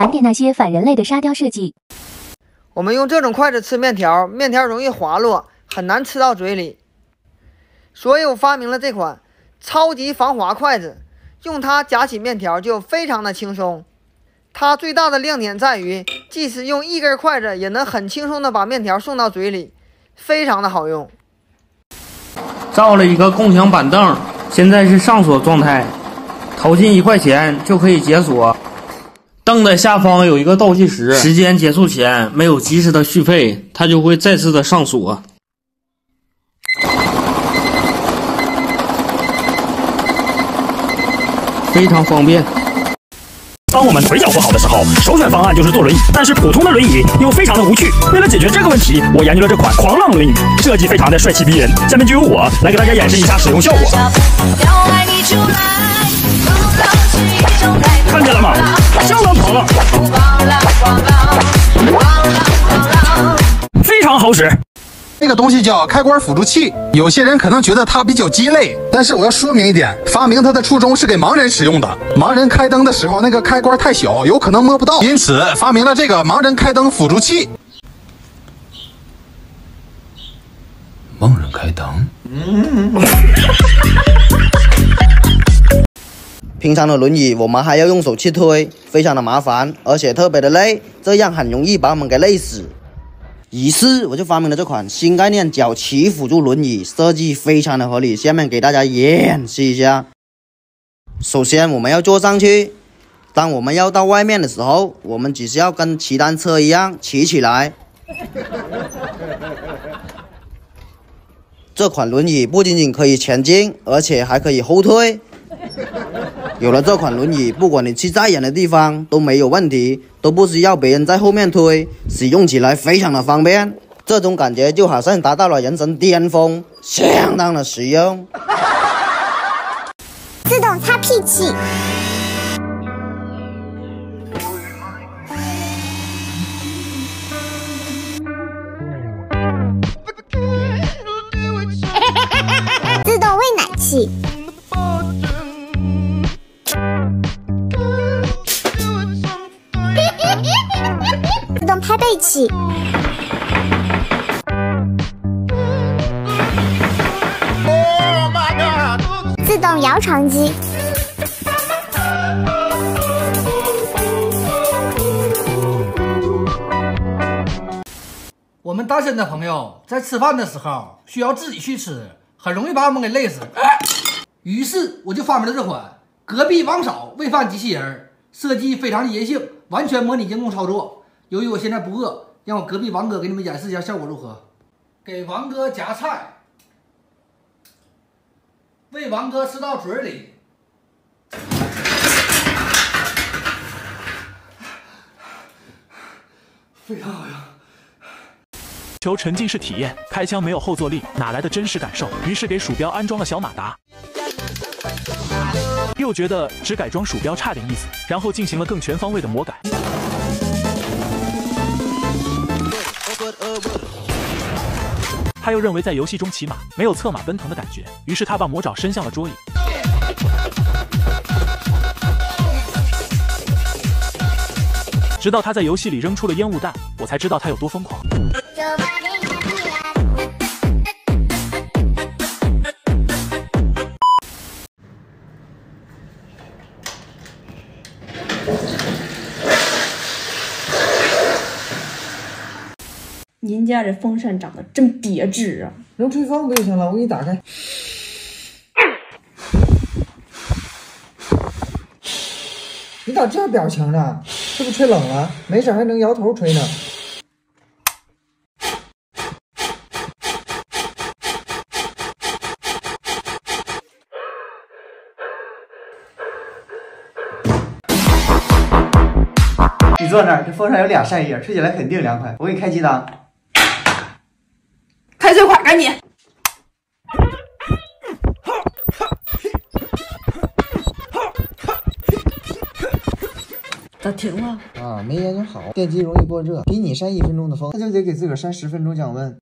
盘点那些反人类的沙雕设计。我们用这种筷子吃面条，面条容易滑落，很难吃到嘴里，所以我发明了这款超级防滑筷子，用它夹起面条就非常的轻松。它最大的亮点在于，即使用一根筷子也能很轻松的把面条送到嘴里，非常的好用。造了一个共享板凳，现在是上锁状态，投进1块钱就可以解锁。 凳的下方有一个倒计时，时间结束前没有及时的续费，它就会再次的上锁。非常方便。当我们腿脚不好的时候，首选方案就是坐轮椅，但是普通的轮椅又非常的无趣。为了解决这个问题，我研究了这款狂浪轮椅，设计非常的帅气逼人。下面就由我来给大家演示一下使用效果。 看见了吗？相当狂浪，非常好使。那个东西叫开关辅助器，有些人可能觉得它比较鸡肋，但是我要说明一点，发明它的初衷是给盲人使用的。盲人开灯的时候，那个开关太小，有可能摸不到，因此发明了这个盲人开灯辅助器。盲人开灯。平常的轮椅我们还要用手去推，非常的麻烦，而且特别的累，这样很容易把我们给累死。于是我就发明了这款新概念脚骑辅助轮椅，设计非常的合理。下面给大家演示一下。首先我们要坐上去，当我们要到外面的时候，我们只需要跟骑单车一样骑起来。这款轮椅不仅仅可以前进，而且还可以后退。 有了这款轮椅，不管你去再远的地方都没有问题，都不需要别人在后面推，使用起来非常的方便。这种感觉就好像达到了人生巅峰，相当的实用。自动擦屁器，自动喂奶器。 自动拍背器，自动摇床机，我们单身的朋友在吃饭的时候需要自己去吃，很容易把我们给累死。于是我就发明了这款隔壁王嫂喂饭机器人，设计非常人性，完全模拟监控操作。 由于我现在不饿，让我隔壁王哥给你们演示一下效果如何。给王哥夹菜，喂王哥吃到嘴里。非常好呀。求沉浸式体验，开枪没有后坐力，哪来的真实感受？于是给鼠标安装了小马达。 又觉得只改装鼠标差点意思，然后进行了更全方位的魔改。 他又认为在游戏中骑马没有策马奔腾的感觉，于是他把魔爪伸向了桌椅。直到他在游戏里扔出了烟雾弹，我才知道他有多疯狂。您家这风扇长得真别致啊！能吹风不就行了？我给你打开。你咋这表情呢？是不是吹冷了？没事还能摇头吹呢。你坐那儿，这风扇有俩扇叶，吹起来肯定凉快。我给你开机档。 开最快，赶紧！咋停了？啊，没研究好，电机容易过热，比你扇1分钟的风，那就得给自个儿扇10分钟降温。